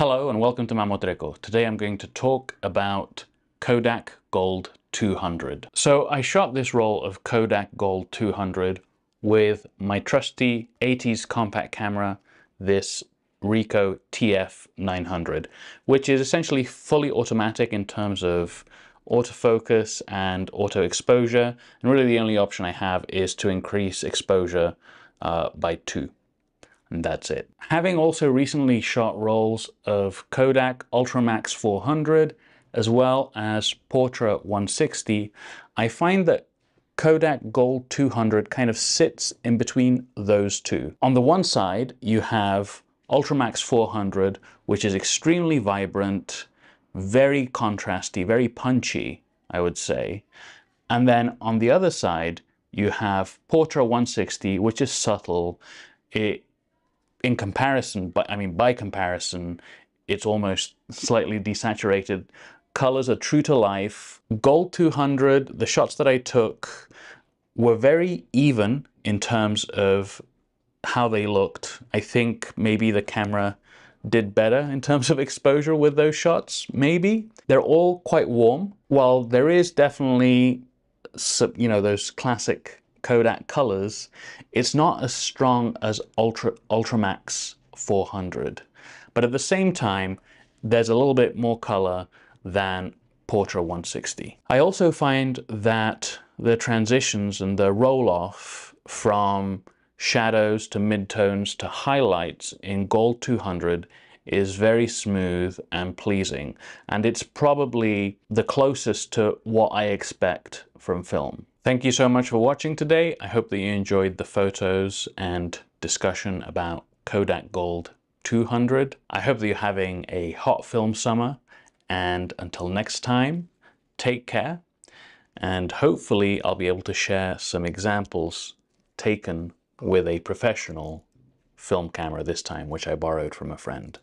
Hello and welcome to Mamotreco. Today I'm going to talk about Kodak Gold 200. So I shot this roll of Kodak Gold 200 with my trusty 80s compact camera, this Ricoh TF900, which is essentially fully automatic in terms of autofocus and auto exposure. And really the only option I have is to increase exposure by 2. And that's it. Having also recently shot rolls of Kodak Ultramax 400 as well as Portra 160, I find that Kodak Gold 200 kind of sits in between those two. On the one side, you have Ultramax 400, which is extremely vibrant, very contrasty, very punchy, I would say. And then on the other side, you have Portra 160, which is subtle. In comparison, by comparison, it's almost slightly desaturated. Colors are true to life. Gold 200, the shots that I took were very even in terms of how they looked. I think maybe the camera did better in terms of exposure with those shots, maybe. They're all quite warm. While there is definitely, you know, those classic Kodak colors, it's not as strong as Ultramax 400. But at the same time, there's a little bit more color than Portra 160. I also find that the transitions and the roll-off from shadows to midtones to highlights in Gold 200 is very smooth and pleasing. And it's probably the closest to what I expect from film. Thank you so much for watching today. I hope that you enjoyed the photos and discussion about Kodak Gold 200. I hope that you're having a hot film summer, and until next time, take care, and hopefully I'll be able to share some examples taken with a professional film camera this time, which I borrowed from a friend.